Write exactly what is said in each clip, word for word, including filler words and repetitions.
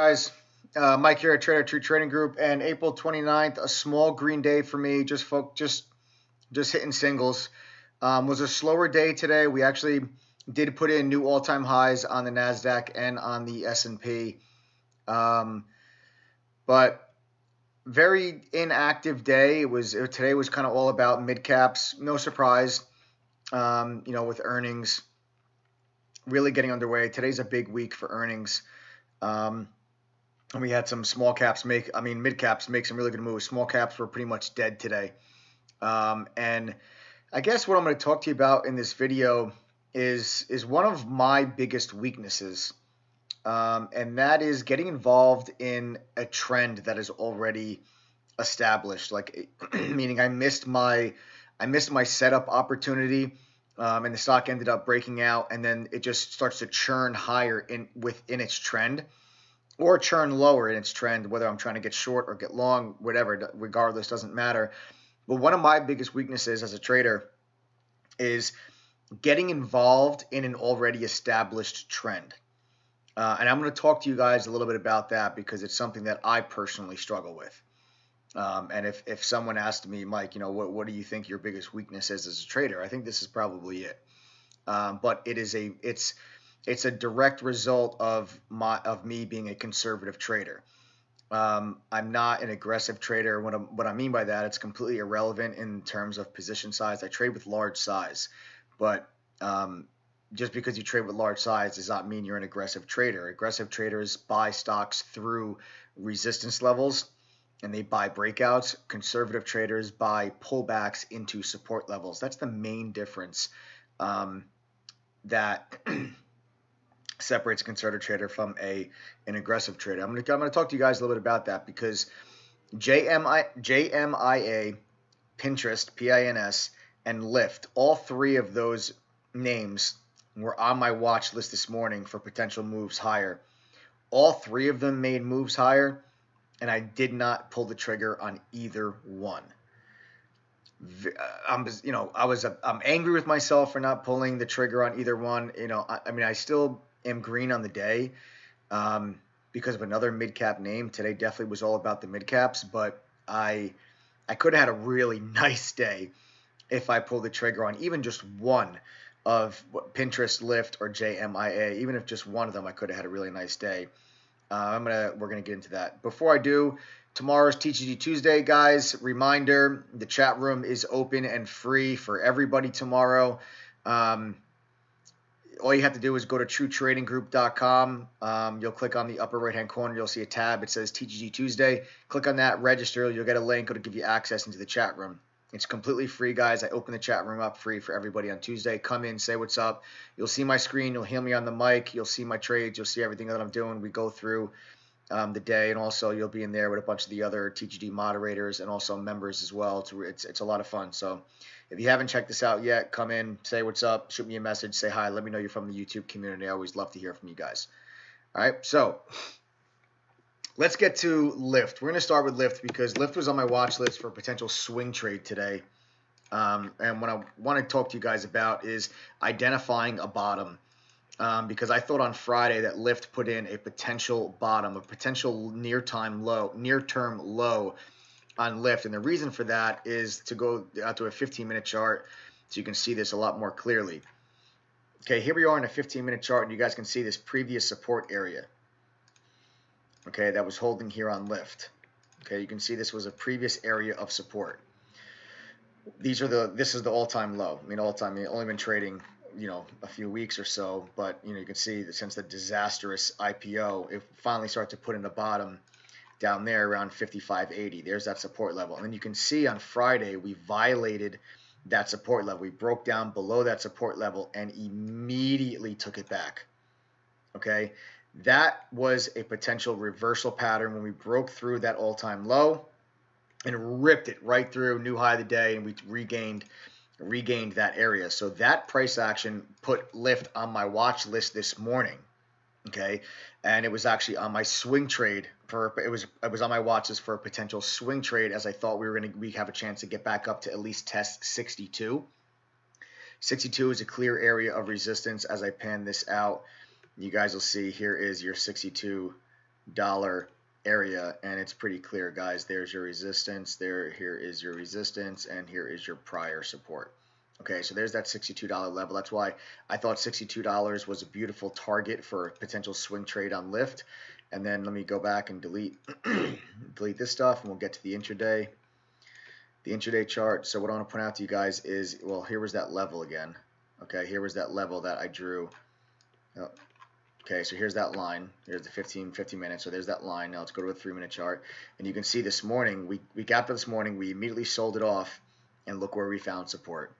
Guys, uh, Mike here at Trader True Trading Group, and April twenty-ninth, a small green day for me, just folk, just just hitting singles. Um, was a slower day today. We actually did put in new all-time highs on the NASDAQ and on the S and P, um, but very inactive day. It was today was kind of all about mid caps. No surprise, um, you know, with earnings really getting underway. Today's a big week for earnings. Um, And we had some small caps make, I mean, mid caps make some really good moves. Small caps were pretty much dead today. Um, and I guess what I'm going to talk to you about in this video is, is one of my biggest weaknesses. Um, and that is getting involved in a trend that is already established. Like, meaning I missed my, I missed my setup opportunity, um, and the stock ended up breaking out, and then it just starts to churn higher in within its trend. Or churn lower in its trend, whether I'm trying to get short or get long, whatever, regardless, doesn't matter. But one of my biggest weaknesses as a trader is getting involved in an already established trend. Uh, and I'm going to talk to you guys a little bit about that because it's something that I personally struggle with. Um, and if, if someone asked me, Mike, you know, what, what do you think your biggest weakness is as a trader? I think this is probably it. Um, but it is a, it's, It's a direct result of my of me being a conservative trader. Um, I'm not an aggressive trader. What, what I mean by that, it's completely irrelevant in terms of position size. I trade with large size, but um, just because you trade with large size does not mean you're an aggressive trader. Aggressive traders buy stocks through resistance levels, and they buy breakouts. Conservative traders buy pullbacks into support levels. That's the main difference um, that separates a conservative trader from a an aggressive trader. I'm going to I'm going to talk to you guys a little bit about that because J M I A, Pinterest, P I N S, and Lyft, all three of those names were on my watch list this morning for potential moves higher. All three of them made moves higher, and I did not pull the trigger on either one. I'm, you know, I was I'm angry with myself for not pulling the trigger on either one. You know, I, I mean, I still am green on the day um, because of another mid-cap name. Today definitely was all about the mid-caps, but I I could have had a really nice day if I pulled the trigger on even just one of Pinterest, Lyft, or J M I A. Even if just one of them, I could have had a really nice day. Uh, I'm gonna we're gonna get into that. Before I do, tomorrow's T T G Tuesday, guys. Reminder: the chat room is open and free for everybody tomorrow. Um, All you have to do is go to true trading group dot com. Um, you'll click on the upper right-hand corner. You'll see a tab. It says T G G Tuesday. Click on that, register. You'll get a link. It'll give you access into the chat room. It's completely free, guys. I open the chat room up free for everybody on Tuesday. Come in, say what's up. You'll see my screen. You'll hear me on the mic. You'll see my trades. You'll see everything that I'm doing. We go through um, the day, and also you'll be in there with a bunch of the other T G G moderators and also members as well. It's, it's, it's a lot of fun. So if you haven't checked this out yet, come in, say what's up, shoot me a message, say hi, let me know you're from the YouTube community. I always love to hear from you guys. All right, so let's get to Lyft. We're going to start with Lyft because Lyft was on my watch list for a potential swing trade today. Um, and what I want to talk to you guys about is identifying a bottom um, because I thought on Friday that Lyft put in a potential bottom, a potential near-time low, near-term low on Lyft, and the reason for that is to go out to a fifteen minute chart so you can see this a lot more clearly. Okay, here we are in a fifteen minute chart, and you guys can see this previous support area. Okay, that was holding here on Lyft. Okay, you can see this was a previous area of support. These are the this is the all-time low. I mean, all-time. I mean, only been trading, you know, a few weeks or so, but you know, you can see that since the disastrous I P O, it finally started to put in the bottom down there around fifty-five eighty. There's that support level. And then you can see on Friday we violated that support level. We broke down below that support level and immediately took it back. Okay? That was a potential reversal pattern when we broke through that all-time low and ripped it right through, new high of the day, and we regained regained that area. So that price action put Lyft on my watch list this morning. Okay, and it was actually on my swing trade. For it was it was on my watches for a potential swing trade, as I thought we were going to we have a chance to get back up to at least test sixty-two. sixty-two is a clear area of resistance. As I pan this out, you guys will see here is your sixty-two dollar area, and it's pretty clear, guys. There's your resistance, there here is your resistance, and here is your prior support. Okay, so there's that sixty-two dollar level. That's why I thought sixty-two dollars was a beautiful target for a potential swing trade on Lyft. And then let me go back and delete delete this stuff, and we'll get to the intraday the intraday chart. So what I want to point out to you guys is, well, here was that level again. Okay, here was that level that I drew. Oh. Okay, so here's that line. Here's the fifteen, fifteen minutes. So there's that line. Now let's go to a three-minute chart. And you can see this morning, we, we gapped up this morning. We immediately sold it off, and look where we found support,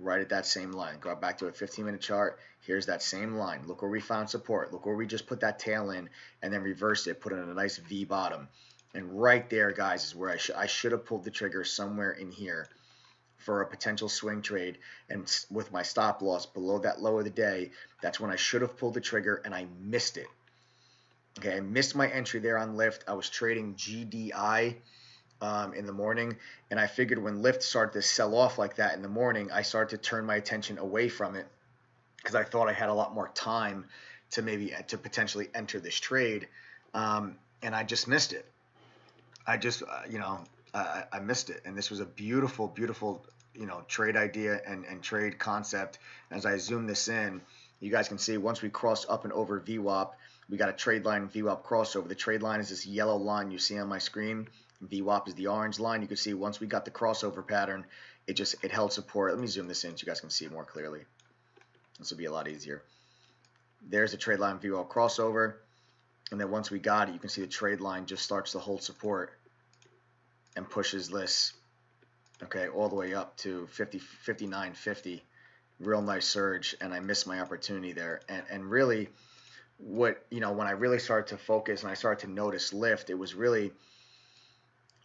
right at that same line. Go back to a fifteen-minute chart. Here's that same line. Look where we found support. Look where we just put that tail in and then reversed it, put in a nice V bottom. And right there, guys, is where I, sh I should have pulled the trigger somewhere in here for a potential swing trade, and with my stop loss below that low of the day. That's when I should have pulled the trigger, and I missed it. Okay, I missed my entry there on Lyft. I was trading G D I um, in the morning, and I figured when Lyft started to sell off like that in the morning, I started to turn my attention away from it because I thought I had a lot more time to maybe to potentially enter this trade, um, and I just missed it. I just, uh, you know, Uh, I missed it. And this was a beautiful, beautiful, you know, trade idea and, and trade concept. As I zoom this in, you guys can see once we crossed up and over V WAP, we got a trade line V WAP crossover. The trade line is this yellow line you see on my screen. V WAP is the orange line. You can see once we got the crossover pattern, it just, it held support. Let me zoom this in so you guys can see it more clearly. This will be a lot easier. There's the trade line V WAP crossover. And then once we got it, you can see the trade line just starts to hold support and pushes this, okay, all the way up to fifty, fifty-nine fifty. Real nice surge, and I missed my opportunity there. And and really, what you know, when I really started to focus and I started to notice Lyft, it was really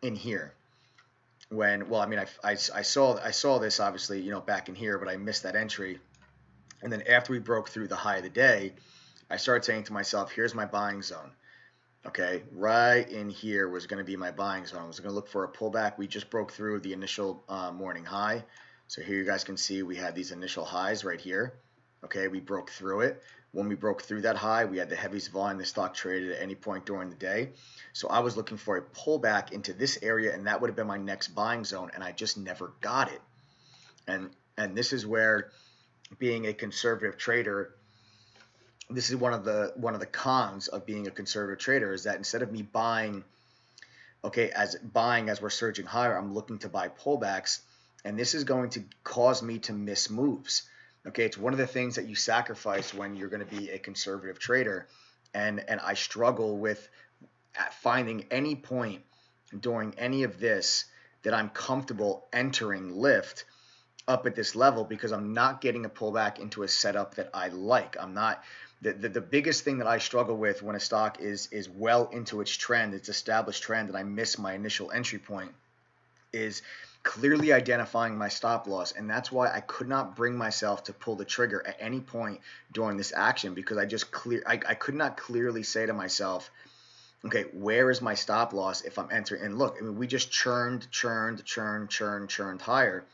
in here. When well, I mean, I, I I saw I saw this obviously, you know, back in here, but I missed that entry. And then after we broke through the high of the day, I started saying to myself, "Here's my buying zone." Okay, right in here was going to be my buying zone. I was going to look for a pullback. We just broke through the initial uh, morning high. So here you guys can see we had these initial highs right here. Okay, we broke through it. When we broke through that high, we had the heaviest volume the stock traded at any point during the day. So I was looking for a pullback into this area, and that would have been my next buying zone, and I just never got it. And, and this is where being a conservative trader, this is one of the one of the cons of being a conservative trader, is that instead of me buying, okay, as buying as we're surging higher, I'm looking to buy pullbacks, and this is going to cause me to miss moves. Okay, it's one of the things that you sacrifice when you're going to be a conservative trader, and and I struggle with finding any point during any of this that I'm comfortable entering Lyft up at this level, because I'm not getting a pullback into a setup that I like. I'm not. The, the, the biggest thing that I struggle with when a stock is is well into its trend, its established trend, and I miss my initial entry point, is clearly identifying my stop loss. And that's why I could not bring myself to pull the trigger at any point during this action, because I just clear I, I could not clearly say to myself, okay, where is my stop loss if I'm entering? And look, I mean, we just churned, churned, churned, churned, churned higher,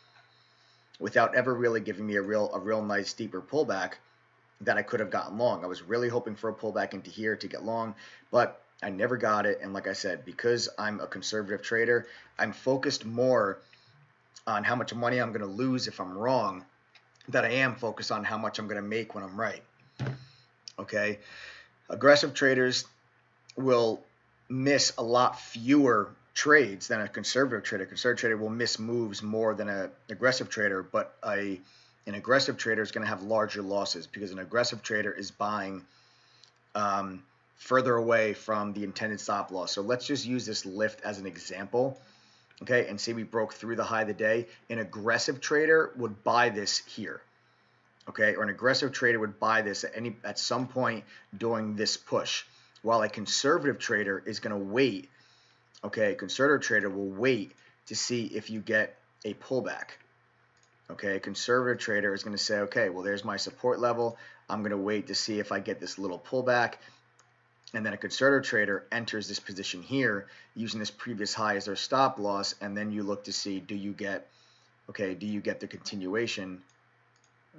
without ever really giving me a real, a real nice deeper pullback that I could have gotten long. I was really hoping for a pullback into here to get long, but I never got it. And like I said, because I'm a conservative trader, I'm focused more on how much money I'm going to lose if I'm wrong than I am focused on how much I'm going to make when I'm right. Okay, aggressive traders will miss a lot fewer trades than a conservative trader. A conservative trader will miss moves more than an aggressive trader, but a an aggressive trader is going to have larger losses, because an aggressive trader is buying um, further away from the intended stop loss. So let's just use this Lyft as an example, okay? And see, we broke through the high of the day. An aggressive trader would buy this here, okay? Or an aggressive trader would buy this at any at some point during this push, while a conservative trader is going to wait. Okay, a conservative trader will wait to see if you get a pullback. Okay, a conservative trader is going to say, okay, well, there's my support level. I'm going to wait to see if I get this little pullback. And then a conservative trader enters this position here using this previous high as their stop loss. And then you look to see, do you get, okay, do you get the continuation?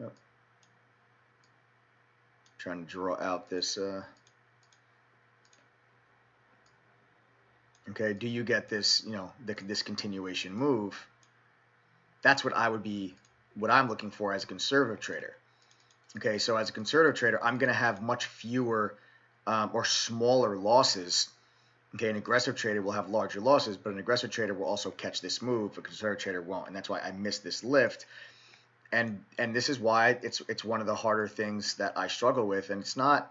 Oh. I'm trying to draw out this... Uh, Okay, do you get this, you know, the, this continuation move? That's what I would be, what I'm looking for as a conservative trader. Okay, so as a conservative trader, I'm going to have much fewer um, or smaller losses. Okay, an aggressive trader will have larger losses, but an aggressive trader will also catch this move. A conservative trader won't, and that's why I missed this lift. And and this is why it's it's one of the harder things that I struggle with, and it's not.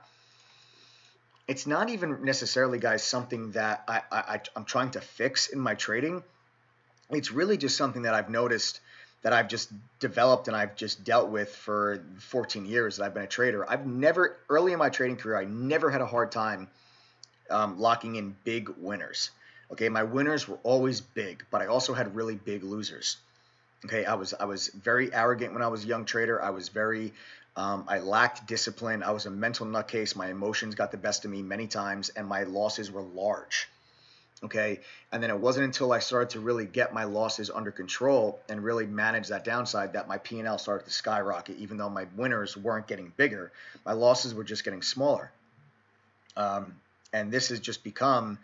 It's not even necessarily, guys, something that I, I, I'm trying to fix in my trading. It's really just something that I've noticed that I've just developed and I've just dealt with for fourteen years that I've been a trader. I've never, early in my trading career, I never had a hard time um, locking in big winners. Okay, my winners were always big, but I also had really big losers. Okay, I was I was very arrogant when I was a young trader. I was very Um, I lacked discipline. I was a mental nutcase. My emotions got the best of me many times, and my losses were large. Okay, and then it wasn't until I started to really get my losses under control and really manage that downside that my P and L started to skyrocket. Even though my winners weren't getting bigger, my losses were just getting smaller. Um, and this has just become,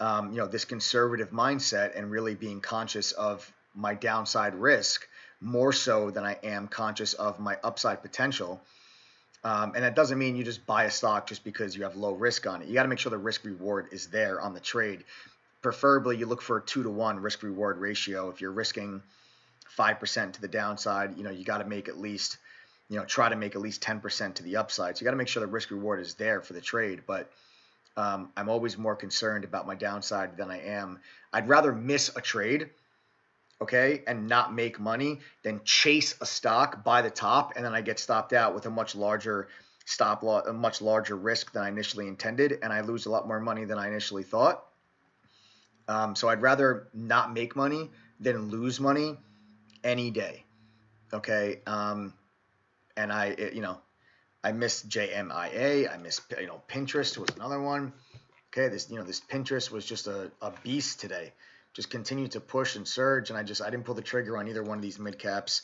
um, you know, this conservative mindset and really being conscious of my downside risk, more so than I am conscious of my upside potential. Um, and that doesn't mean you just buy a stock just because you have low risk on it. You got to make sure the risk reward is there on the trade. Preferably, you look for a two to one risk reward ratio. If you're risking five percent to the downside, you know, you got to make at least, you know, try to make at least ten percent to the upside. So you got to make sure the risk reward is there for the trade. But um, I'm always more concerned about my downside than I am. I'd rather miss a trade, okay, and not make money, then chase a stock by the top, and then I get stopped out with a much larger stop loss, a much larger risk than I initially intended, and I lose a lot more money than I initially thought. Um, so I'd rather not make money than lose money any day, okay? Um, and I, it, you know, I missed J M I A. I missed, you know, Pinterest was another one. Okay, this, you know, this Pinterest was just a, a beast today. Just continued to push and surge, and I just I didn't pull the trigger on either one of these mid caps.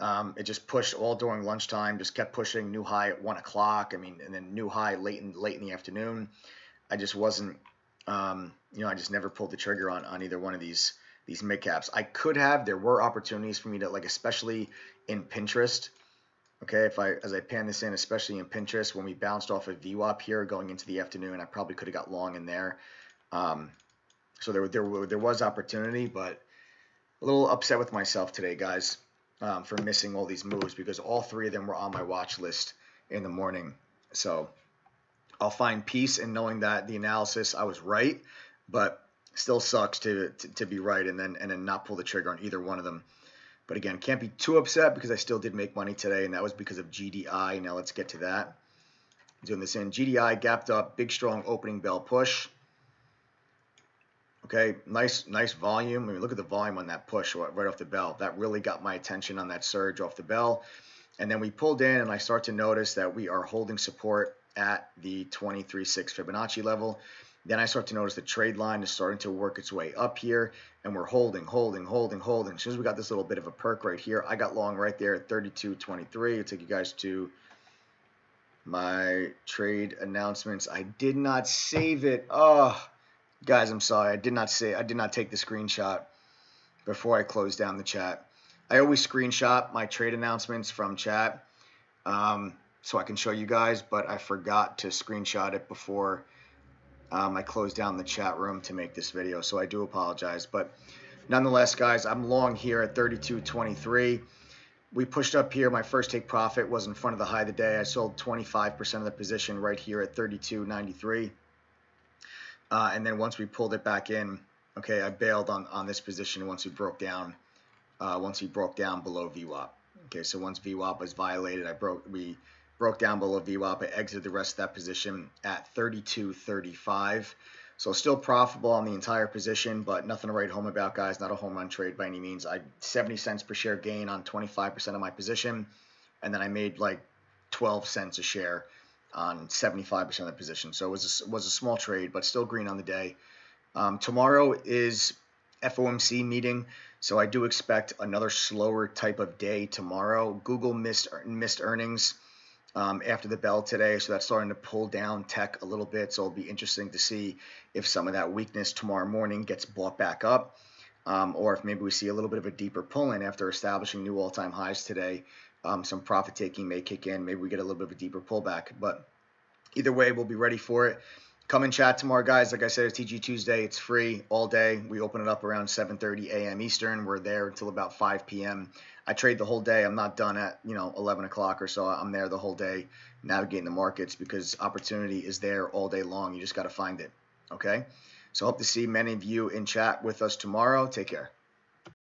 Um, it just pushed all during lunchtime, just kept pushing, new high at one o'clock. I mean, and then new high late in late in the afternoon. I just wasn't, um, you know, I just never pulled the trigger on on either one of these these mid caps. I could have. There were opportunities for me to, like, especially in Pinterest. Okay, if I as I pan this in, especially in Pinterest, when we bounced off of V WAP here going into the afternoon, I probably could have got long in there. Um, So there, there, there was opportunity, but a little upset with myself today, guys, um, for missing all these moves, because all three of them were on my watch list in the morning. So I'll find peace in knowing that the analysis, I was right, but still sucks to, to, to be right and then, and then not pull the trigger on either one of them. But again, can't be too upset because I still did make money today, and that was because of G D I. Now let's get to that. Doing this in. G D I gapped up, big, strong opening bell push. Okay, nice, nice volume. I mean, look at the volume on that push right off the bell. That really got my attention on that surge off the bell. And then we pulled in, and I start to notice that we are holding support at the twenty-three point six Fibonacci level. Then I start to notice the trade line is starting to work its way up here, and we're holding, holding, holding, holding. As soon as we got this little bit of a perk right here, I got long right there at thirty-two twenty-three. I'll take you guys to my trade announcements. I did not save it. Oh. Guys, I'm sorry. I did not say I did not take the screenshot before I closed down the chat. I always screenshot my trade announcements from chat um, so I can show you guys, but I forgot to screenshot it before um, I closed down the chat room to make this video. So I do apologize, but nonetheless, guys, I'm long here at thirty-two twenty-three. We pushed up here. My first take profit was in front of the high of the day. I sold twenty-five percent of the position right here at thirty-two ninety-three. Uh, and then once we pulled it back in, okay, I bailed on, on this position once we broke down, uh, once we broke down below V WAP. Okay, so once V WAP was violated, I broke we broke down below V WAP. I exited the rest of that position at thirty-two thirty-five. So still profitable on the entire position, but nothing to write home about, guys. Not a home run trade by any means. I seventy cents per share gain on twenty-five percent of my position, and then I made like twelve cents a share on seventy-five percent of the position. So it was a, was a small trade, but still green on the day. Um, tomorrow is F O M C meeting, so I do expect another slower type of day tomorrow. Google missed missed earnings. um, after the bell today. So that's starting to pull down tech a little bit. So it'll be interesting to see if some of that weakness tomorrow morning gets bought back up, um, or if maybe we see a little bit of a deeper pull-in after establishing new all-time highs today. Um, some profit-taking may kick in. Maybe we get a little bit of a deeper pullback. But either way, we'll be ready for it. Come and chat tomorrow, guys. Like I said, it's T G Tuesday. It's free all day. We open it up around seven thirty a m Eastern. We're there until about five p m I trade the whole day. I'm not done at, you know, eleven o'clock or so. I'm there the whole day navigating the markets because opportunity is there all day long. You just got to find it, okay? So hope to see many of you in chat with us tomorrow. Take care.